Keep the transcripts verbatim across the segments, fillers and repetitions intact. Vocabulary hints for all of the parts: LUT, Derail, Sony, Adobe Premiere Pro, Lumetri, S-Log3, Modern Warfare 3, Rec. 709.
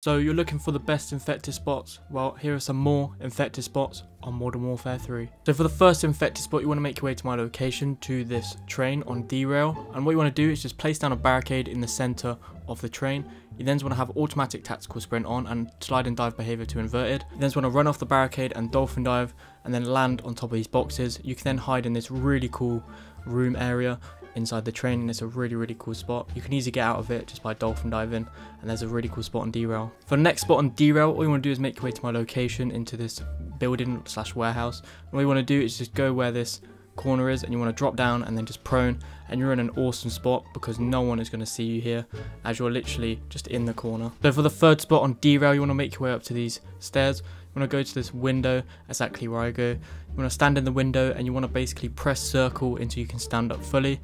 So you're looking for the best infected spots? Well, here are some more infected spots on Modern Warfare three. So for the first infected spot, you want to make your way to my location, to this train on Derail. And what you want to do is just place down a barricade in the center of the train. You then just want to have automatic tactical sprint on and slide and dive behavior to inverted. You then just want to run off the barricade and dolphin dive and then land on top of these boxes. You can then hide in this really cool room area inside the train, and it's a really really cool spot. You can easily get out of it just by dolphin diving, and there's a really cool spot on Derail. For the next spot on Derail, all you want to do is make your way to my location, into this building slash warehouse. And what you want to do is just go where this corner is, and you want to drop down and then just prone, and you're in an awesome spot because no one is going to see you here, as you're literally just in the corner. So for the third spot on Derail, you want to make your way up to these stairs. You want to go to this window, exactly where I go. You want to stand in the window, and you want to basically press circle until you can stand up fully.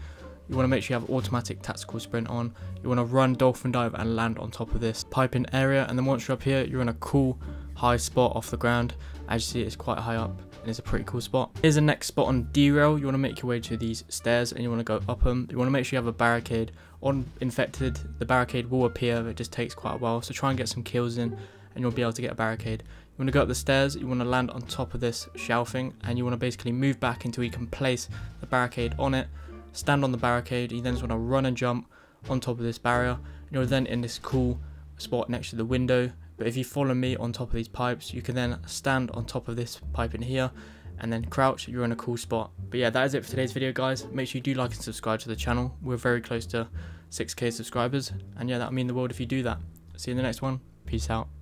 You want to make sure you have automatic tactical sprint on. You want to run, dolphin dive, and land on top of this piping area. And then once you're up here, you're in a cool high spot off the ground. As you see, it's quite high up, and it's a pretty cool spot. Here's the next spot on Derail. You want to make your way to these stairs, and you want to go up them. You want to make sure you have a barricade on infected. The barricade will appear, but it just takes quite a while. So try and get some kills in, and you'll be able to get a barricade. You want to go up the stairs, you want to land on top of this shelving, and you want to basically move back until you can place the barricade on it. Stand on the barricade, you then just want to run and jump on top of this barrier. You're then in this cool spot next to the window. But if you follow me on top of these pipes, you can then stand on top of this pipe in here and then crouch. You're in a cool spot. But yeah, that is it for today's video, guys. Make sure you do like and subscribe to the channel. We're very close to six K subscribers, and yeah, that'll mean the world if you do that. See you in the next one. Peace out.